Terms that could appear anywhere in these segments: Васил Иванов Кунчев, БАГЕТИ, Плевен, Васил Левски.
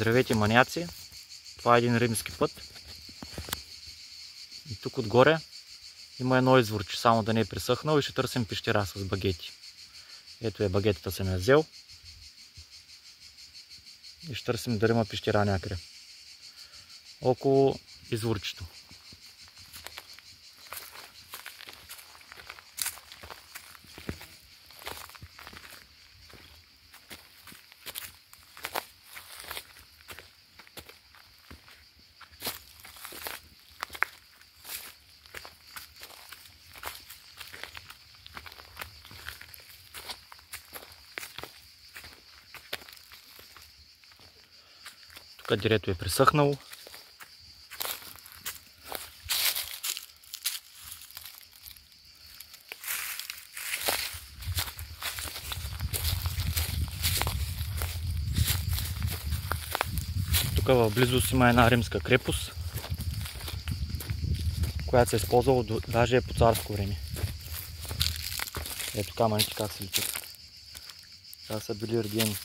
Здравейте, маняци! Това е един римски път. И тук отгоре има едно изворче, само да не е пресъхнал, и ще търсим пещера с багети. Ето багетата съм я взел. И ще търсим дали има пещера някъде около изворчето. Дерето е пресъхнало. Тук в близост има една римска крепост, която се е използвала даже по царско време. Ето камъните как се летят. Сега са били редени.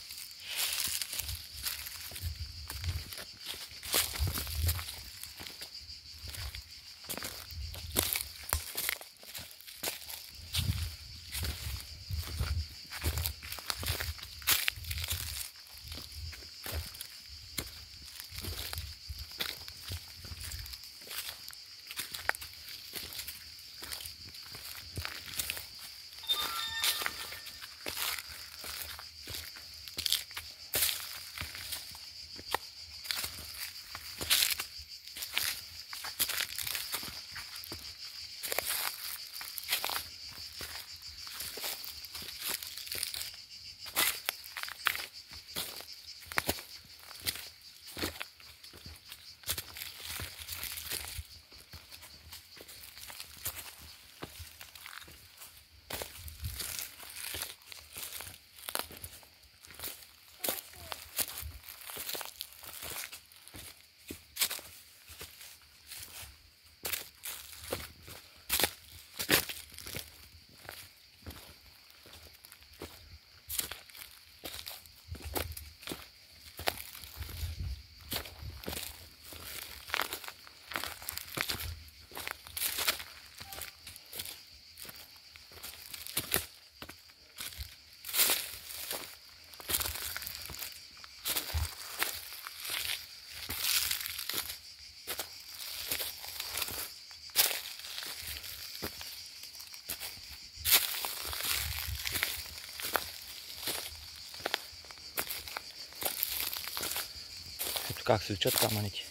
Как се лечат камъните.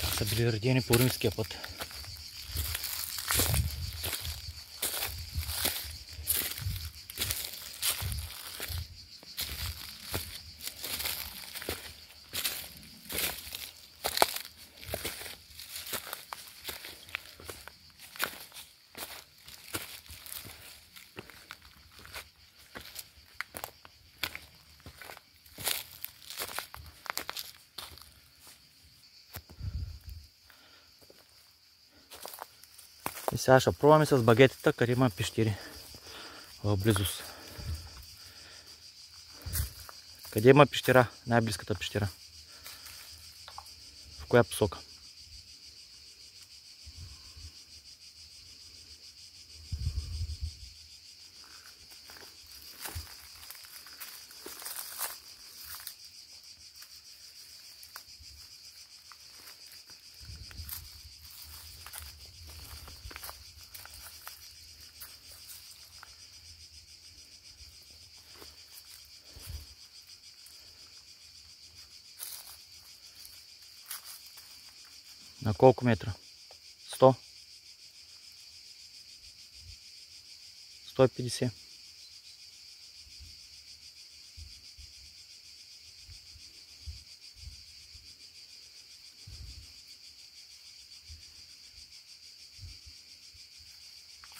Как са били редени по римския път. И сега ще пробваме с багетата, къде има пещери в близост. Къде има пещера? Най-близката пещера. В коя посока? На колко метра? 100? 150?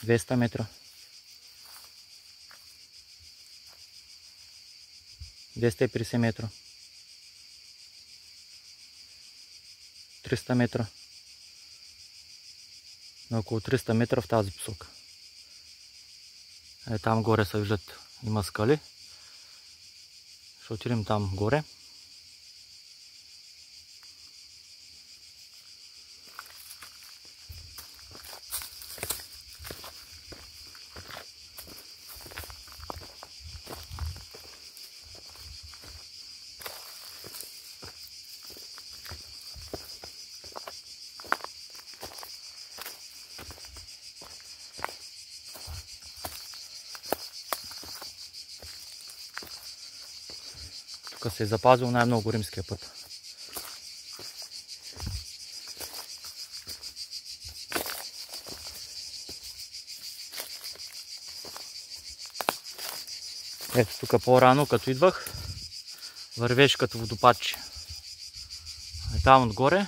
Двеста метра? 250 метра? 300 метра. На около 300 метра в тази посока. Там горе се виждат, има скали. Ще отидем там горе. Се е запазил най-много римския път. Ето тук по-рано, като идвах, вървеше като водопадче. А там отгоре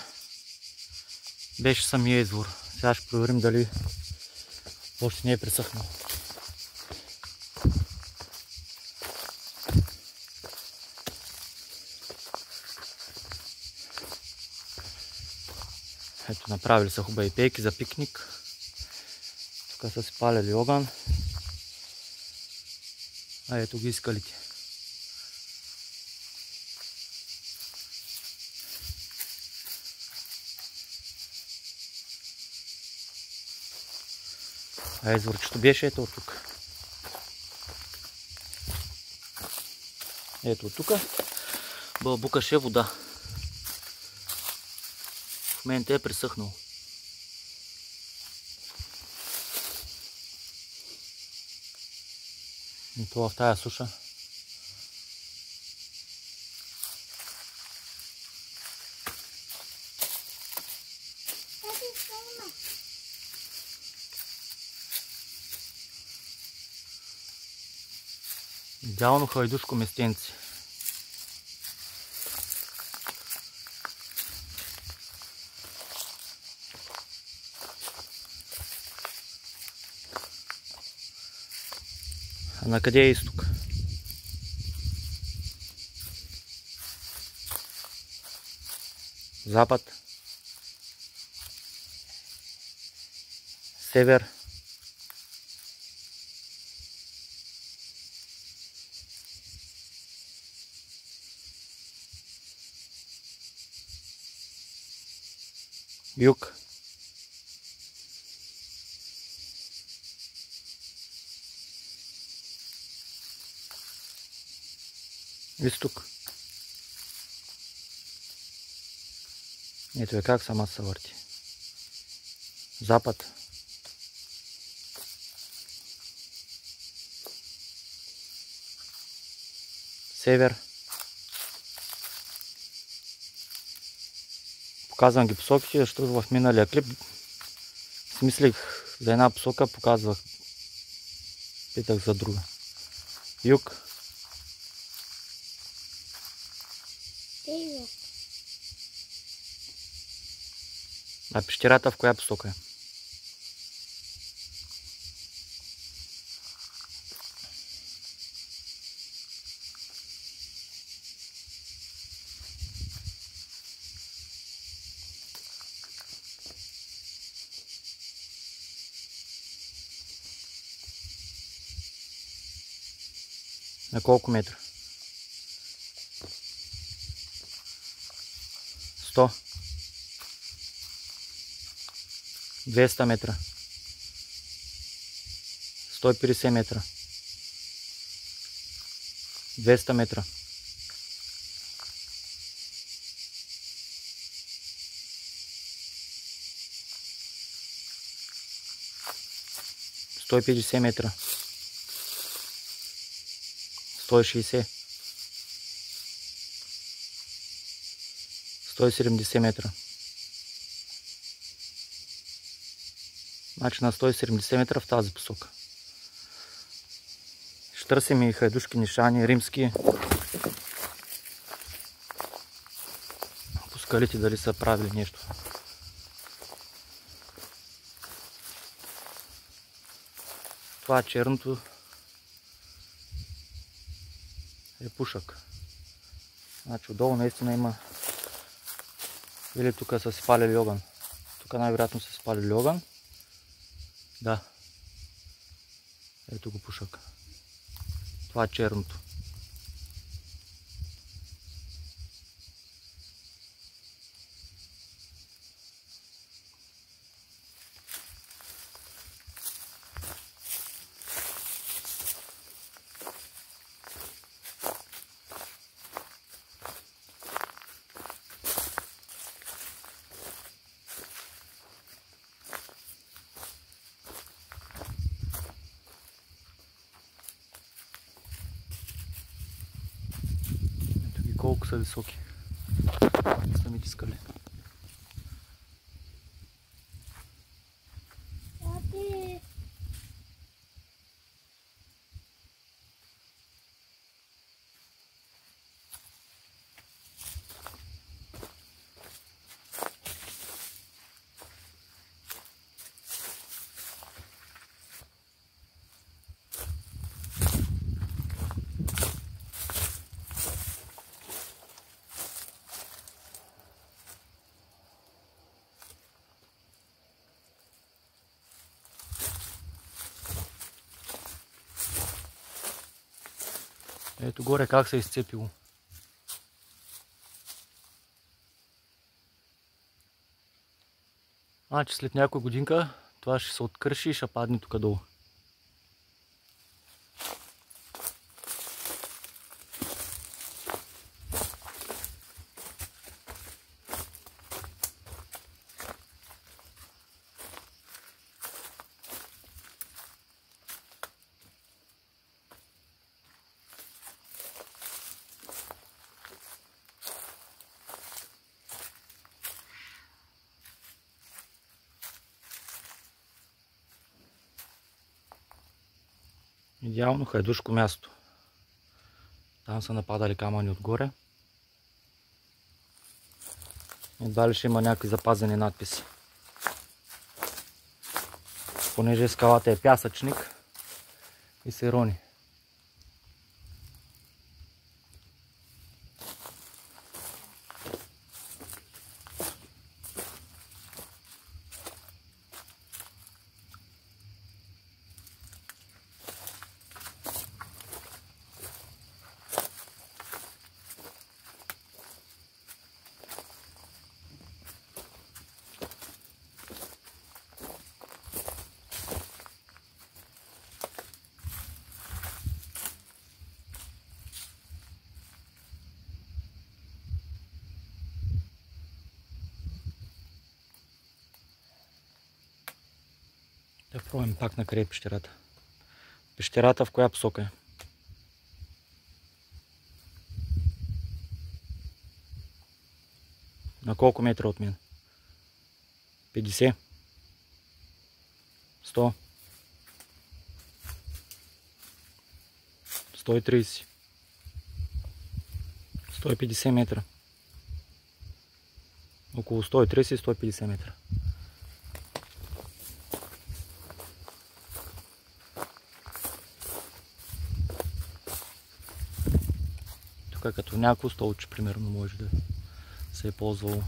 беше самия извор. Сега ще проверим дали още не е пресъхнал. Ето, направили са хубави пейки за пикник. Тук са си палили огън. А ето ги скалите. А изворчето беше ето от тук. Ето от тук бълбукаше вода. В момента е пресъхнал. И това в тая суша. Идеално хайдушко местенце. А на къде е изток? Запад? Север? Юг? Изток. Ето е как сама се върти. Запад. Север. Показвам ги посоките, защото в миналия клип смислих за една посока, показвах, питах за друга. Юг. А пещерата в коя посока е? На колко метра? 100? 200 метра, 150 метра, 200 метра, 150 метра, 160, 170 метра. Значи на 170 метра в тази посока. Ще търсим и хайдушки нишани, римски. По скалите дали са правили нещо. Това черното е пушък. Значи отдолу наистина има или тук са си палили огън. Тук най-вероятно са си палили огън. Да, ето го пушък. Това е черното. колко са високи. Самите скали. Ето горе как се е изцепило. Значи след някоя годинка това ще се откърши и ще падне тук долу. Идеално хайдушко място. Там са нападали камъни отгоре. Едва ли ще има някакви запазени надписи. Понеже скалата е пясъчник и се рони. Да пробваме пак накрай пещерата. Пещерата в коя посока е? На колко метра от мен? 50? 100? 130? 150 метра? Около 130-150 метра. Като някакво столче, примерно, може да се е ползвало.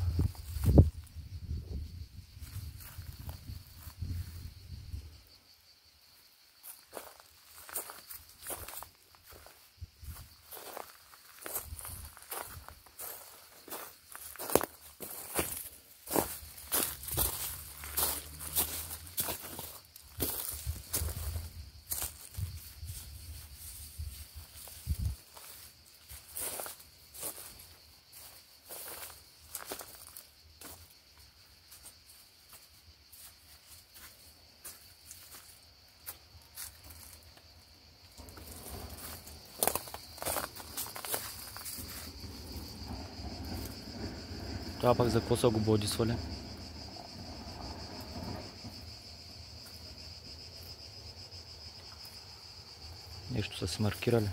Това пак за коса го бодисвали. Нещо са се маркирали.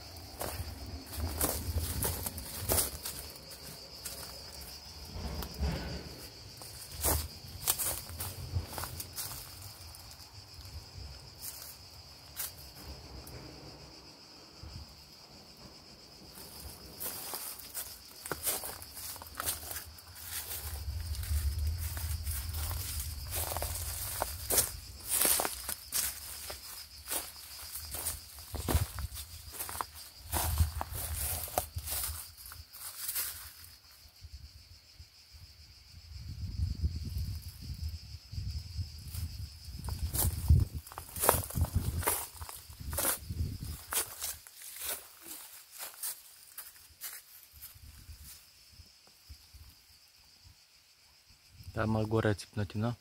Там горе е ципнатина.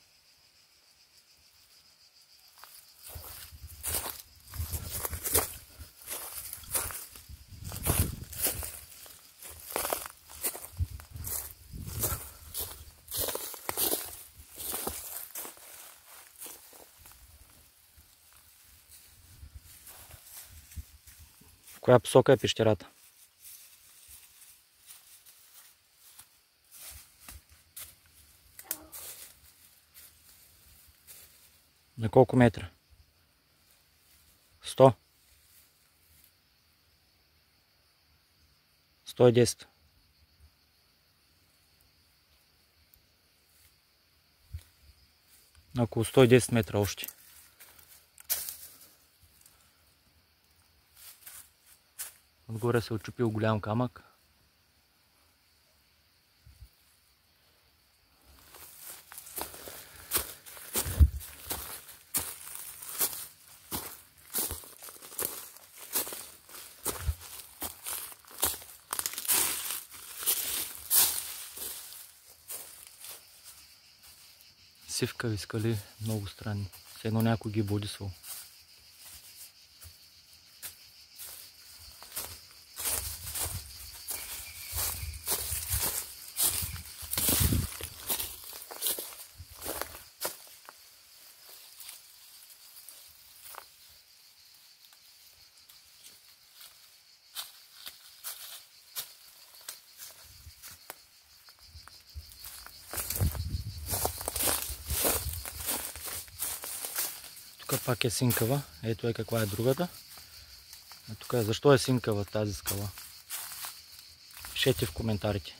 коя посока е пещерата. На колко метра? 100. 110. Около 110 метра още. Отгоре се отчупил голям камък. Сивкави скали, много странни. Все едно някой ги е бодисвал. Пак е синкава. Ето е каква е другата. А тук е, защо е синкава тази скала? Пишете в коментарите.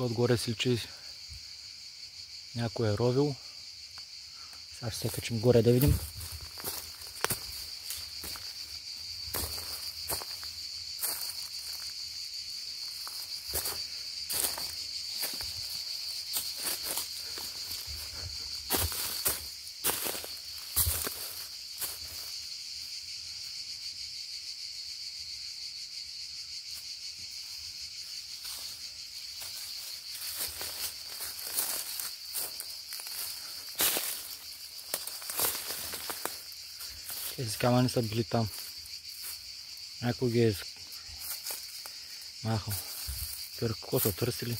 Отгоре се личи някой е ровил. Сега ще се качим горе да видим. Тези камъни са били там. Някой ги е махал. Какво са търсили?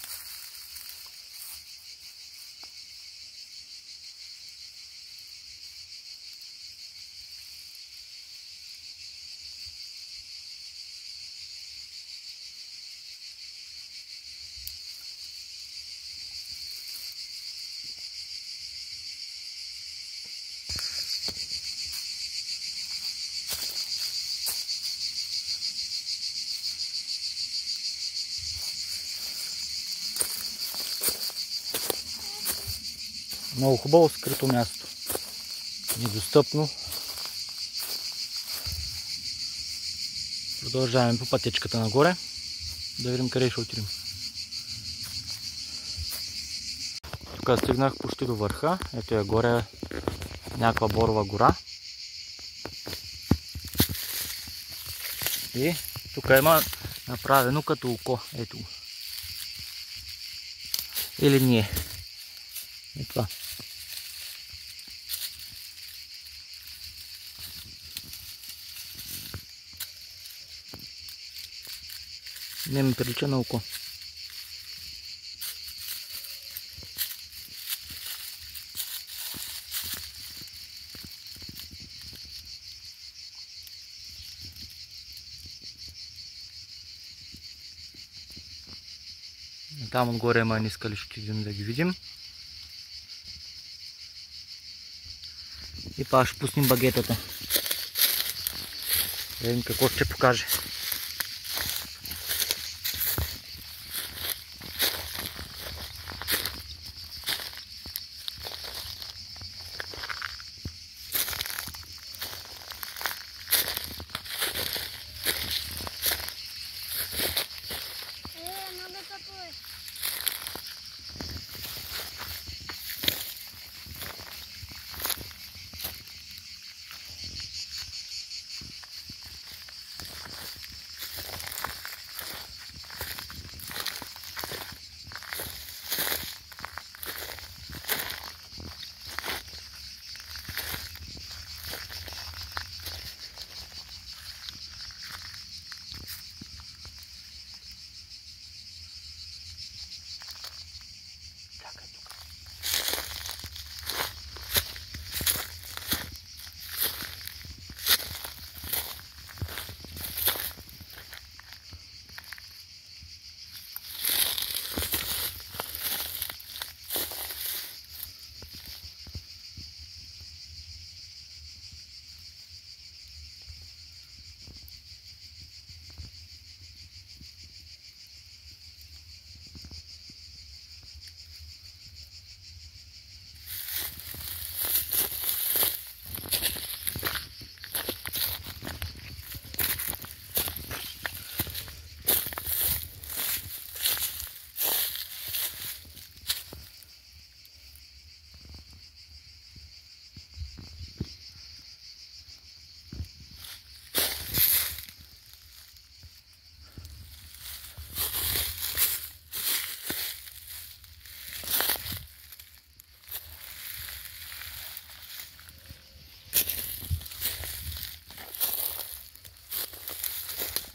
Много хубаво скрито място. Недостъпно. Продължаваме по пътечката нагоре. Да видим къде ще отидем. Тук стигнах почти до върха. Ето я горе някаква борова гора. И тук има направено като око. Ето. Или не. И това. Не ми прилича на око. Там отгоре има ниска лище, да ги видим. И пак ще пуснем багетата. Видим какво ще покаже.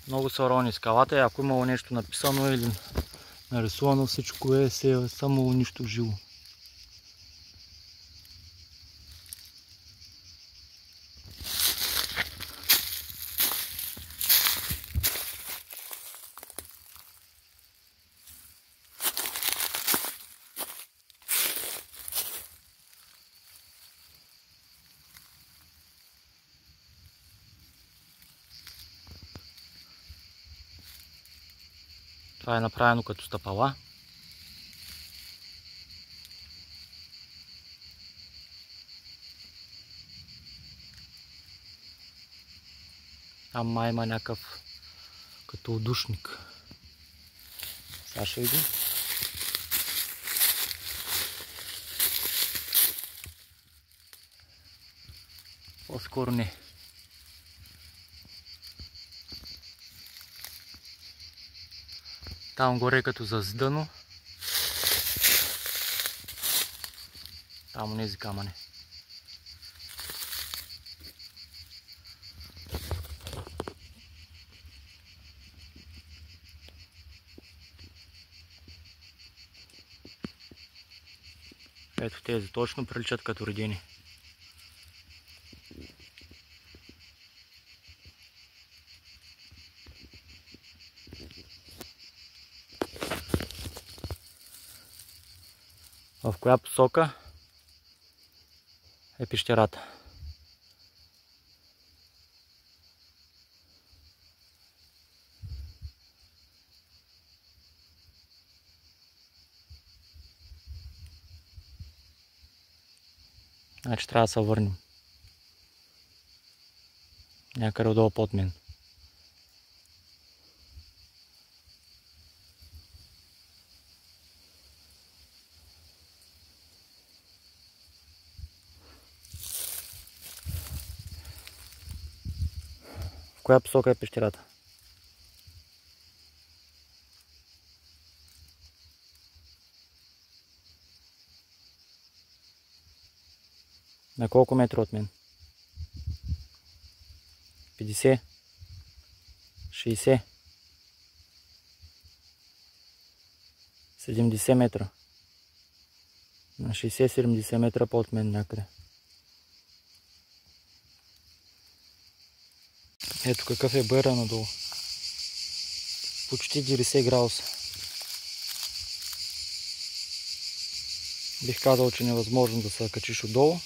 Много са рони скалата и ако имало нещо написано или нарисувано, всичко е само нищо жило. Това е направено като стъпала. Ама има някакъв като отдушник. Сега ще видим. По-скоро не. Там горе като зазидано. Там нези камъни. Ето тези точно приличат като родени. В коя посока е пещерата. Значи трябва да се върнем. Някъде отдолу под мен. В коя посока е пещерата? На колко метра от мен? 50? 60? 70 метра? На 60-70 метра под мен някъде. Ето какъв е бъра надолу. Почти 90 градуса. Бих казал, че невъзможно да се качиш отдолу.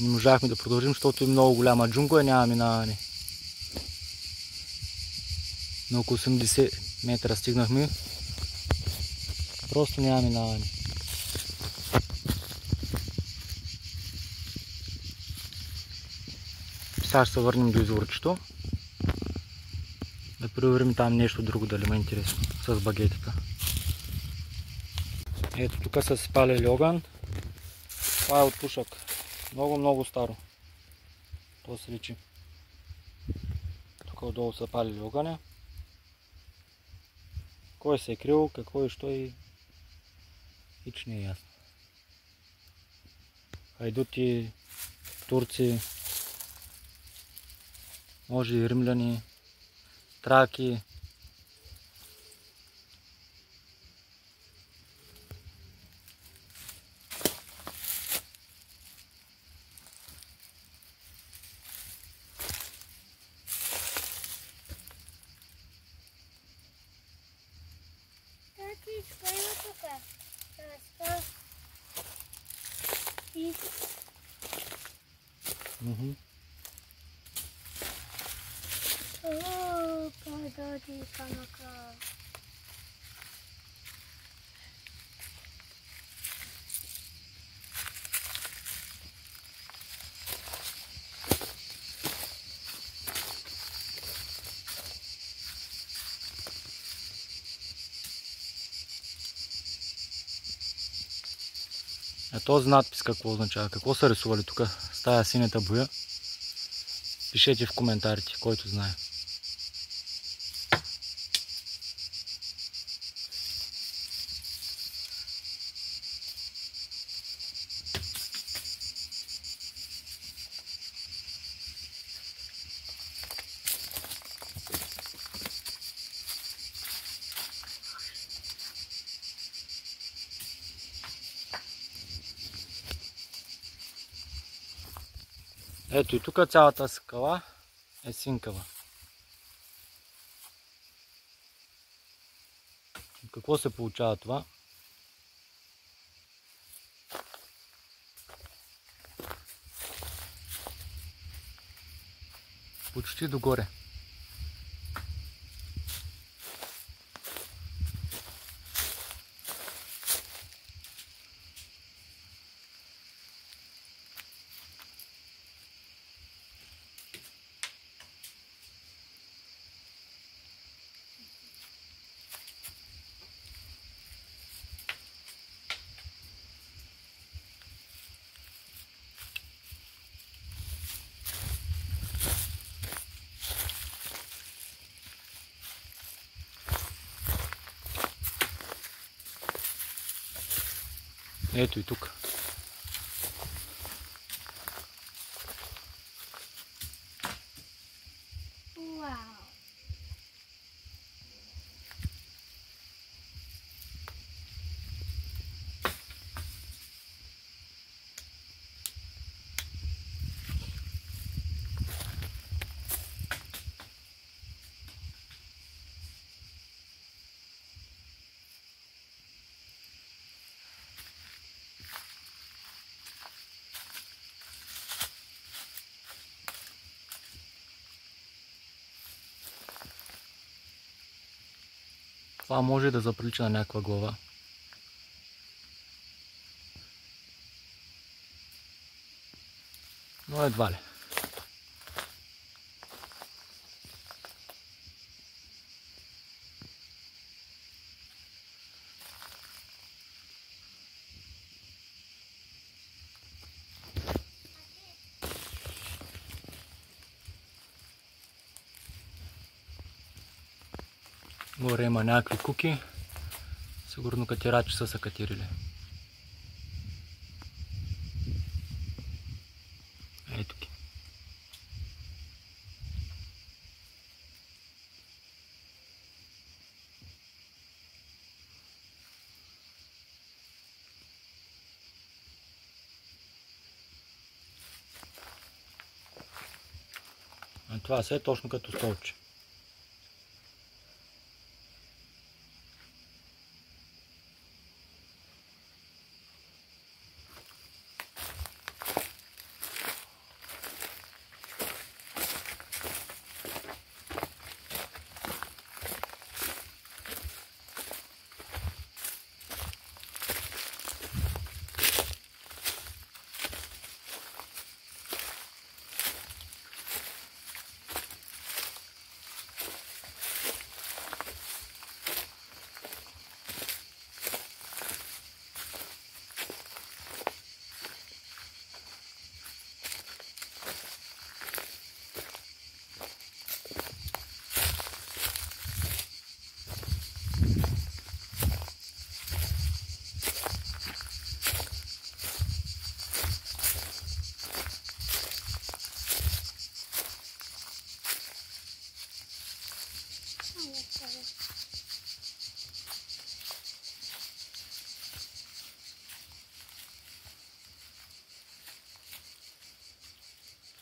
Не можахме да продължим, защото е много голяма джунгла и няма минаване. На около 80 метра стигнахме. Просто няма минаване. Сега ще се върнем до изворчето. Да проверим там нещо друго, дали ме е интересно. С багетата. Ето тук са спалили огън. Това е от пушък. Много старо. То се личи. Тук отдолу са палили огъня. Кой се е крил, какво и що и хич не е ясно. Хайдути, турци, може и римляни, траки. А този надпис какво означава? Какво са рисували тук с тая синята боя? Пишете в коментарите, който знае. Ето и тук цялата скала е свинкава. Какво се получава това? Почти догоре. Ето и тук. Вау! Това може да заприлича на някаква глава. Но едва ли. Горе има някакви куки, сигурно катерачи са катерили. Ето ги. А това се е точно като столче.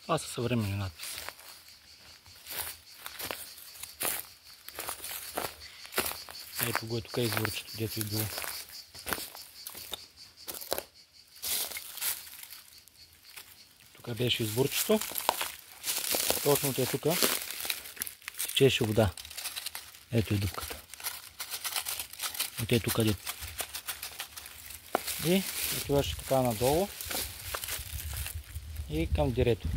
Това са съвременни надписи. Ето го е тук изворчето, дето и било. Тук беше изворчето. Точно те тук течеше вода. Ето и дупката. От ето къде. И отиваше така надолу. И към дерето.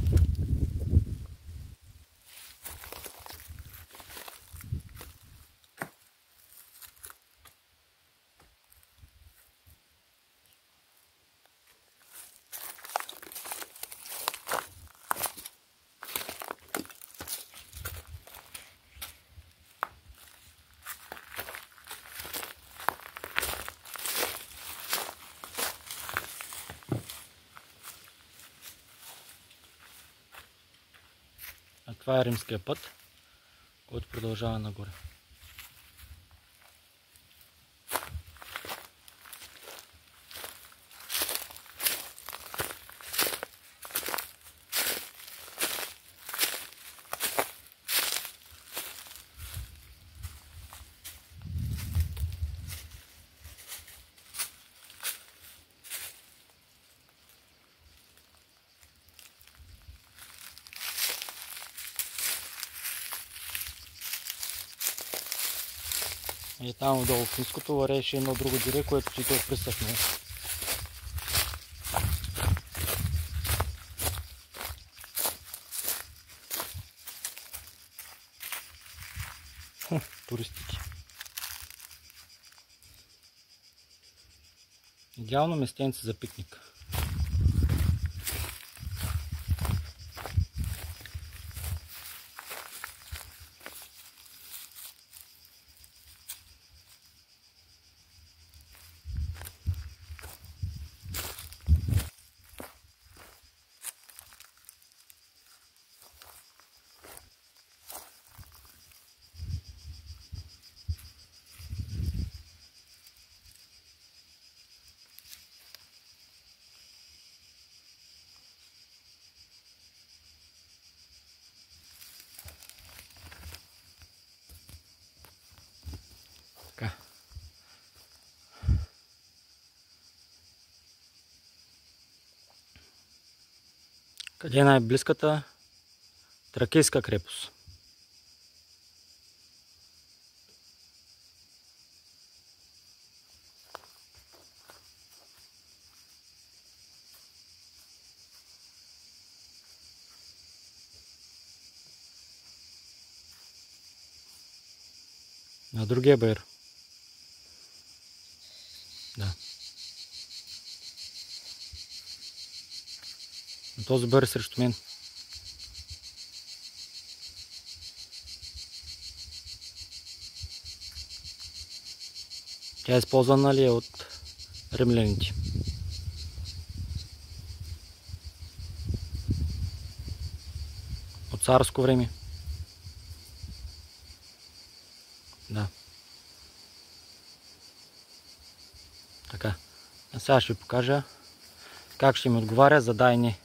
Това е римския път, който продължава нагоре. И там долу в ниското вареше едно друго дере, което и то присъхна. Туристики. Идеално местенце за пикник. Къде е най-близката тракийска крепост? На другия бер. Да. Този бър срещу мен. Тя е използвана ли е от римляните? От царско време? Да. Така. А сега ще ви покажа как ще ми отговаря за да и не.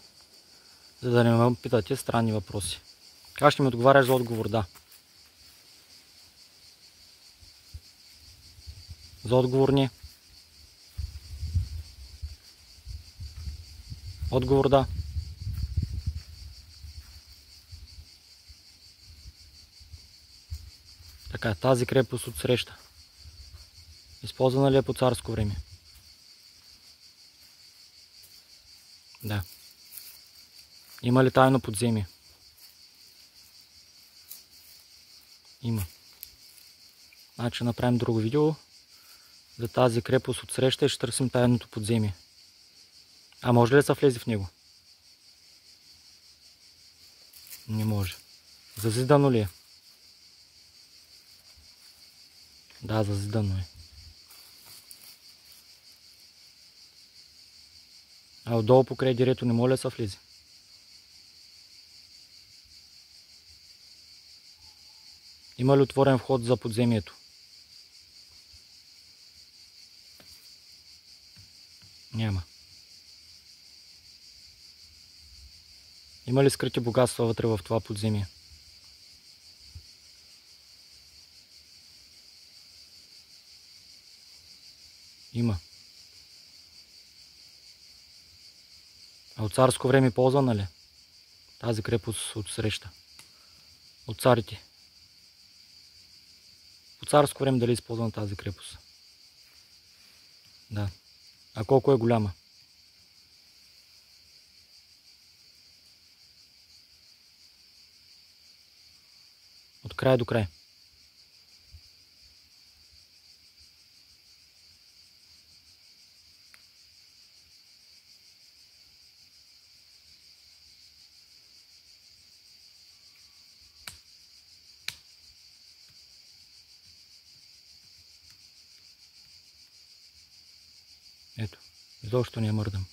За да не ме питате странни въпроси. Как ще ми отговаряш за отговор да? За отговор не. Отговор да. Така, тази крепост отсреща. Използвана ли е по царско време? Да. Има ли тайно подземие? Има. Значи направим друго видео за тази крепост отсреща и ще търсим тайното подземие. А може ли да се влезе в него? Не може. Зазидано ли е? Да, зазидано е. А отдолу покрай дерето не може ли да се влезе? Има ли отворен вход за подземието? Няма. Има ли скрити богатства вътре в това подземие? Има. А от царско време ползвана ли? Тази крепост отсреща. От царите. По царско време дали е използвана тази крепост? Да. А колко е голяма? От край до край. Ето, изобщо не я мърдам.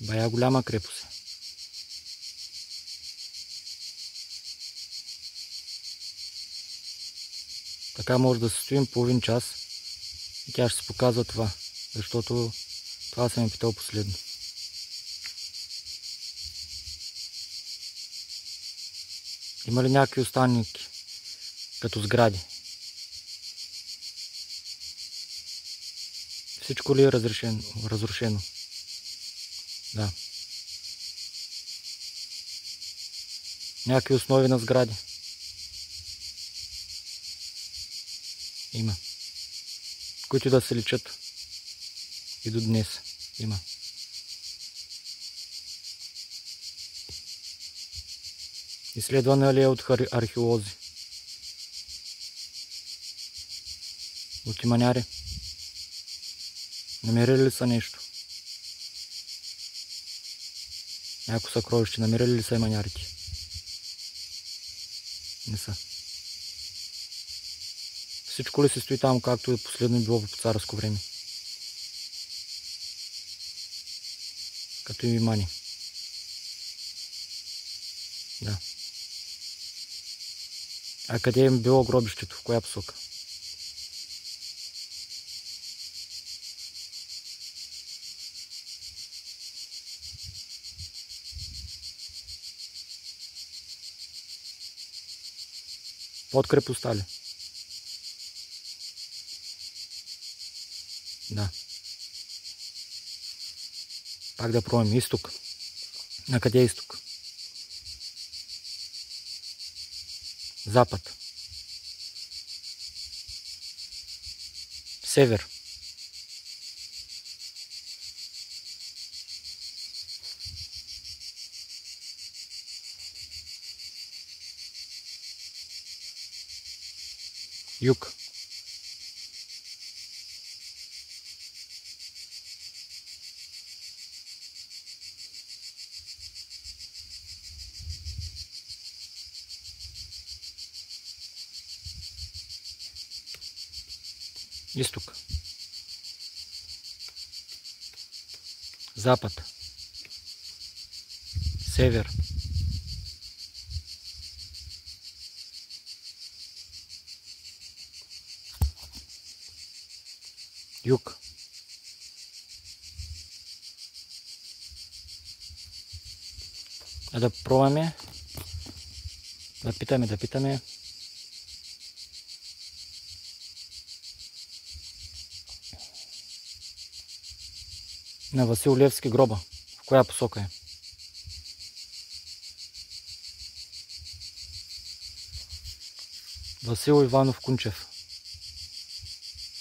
Бая голяма крепост е. Така може да се стоим половин час и тя ще се показва това, защото това съм я питал последно. Има ли някакви останки като сгради? Всичко ли е разрушено? Да. някакви основи на сгради. Има. Които да се личат. И до днес има. Изследвана ли е от археолози? От иманяри? Намерили ли са нещо? Някакво съкровище, намерили ли са иманярите? Не са. Всичко ли се стои там, както и последно било по царско време? Като имани. Да. А къде им било гробището? В коя посока? Под крепостта ли? Да. Пак да пробваме. Изток. На къде е изток? Запад. Север. Юг. Изток. Запад. Север. Юг. А да пробваме. Да питаме. На Васил Левски гроба. В коя посока е? Васил Иванов Кунчев.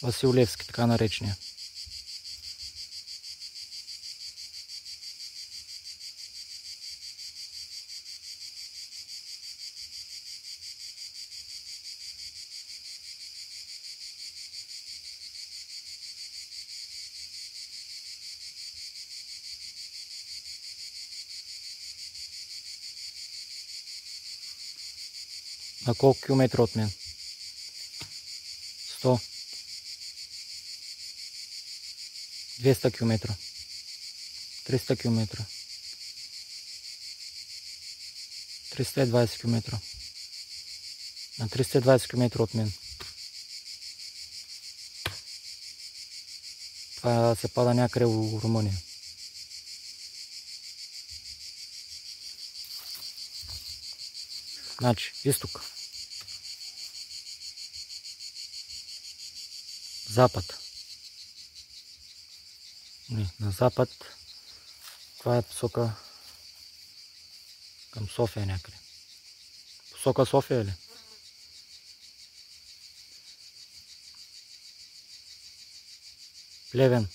Васил Левски, така наречения. На колко километра от мен? 100. 200 км. 300 км. 320 км. На 320 км от мен. Това се пада някъде в Румъния. Значи, изток. Запад. Не, на запад. Това е посока към София някъде. Посока София ли? Плевен.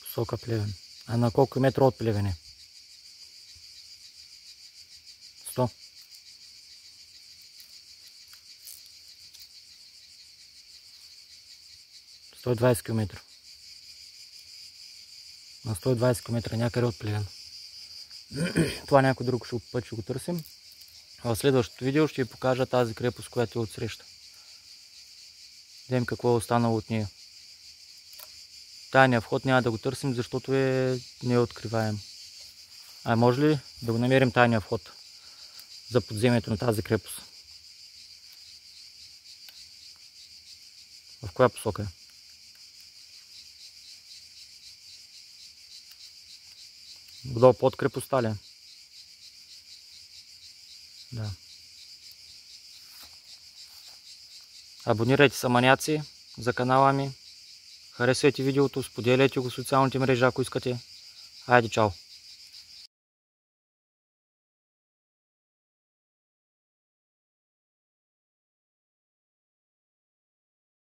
Посока Плевен. А на колко метра от Плевен е? 100. На 120 км. На 120 км някъде от Плевен. Това някой друг път ще го търсим. В следващото видео ще ви покажа тази крепост, която е отсреща. Видим какво е останало от нея. Тайния вход няма да го търсим, защото не е откриваем. А може ли да го намерим тайния вход за подземието на тази крепост? В коя посока е? Вдолу под крепостта ли? Да. Абонирайте се, маняци, за канала ми. Харесайте видеото, споделяйте го в социалните мрежи, ако искате. Хайде, чао!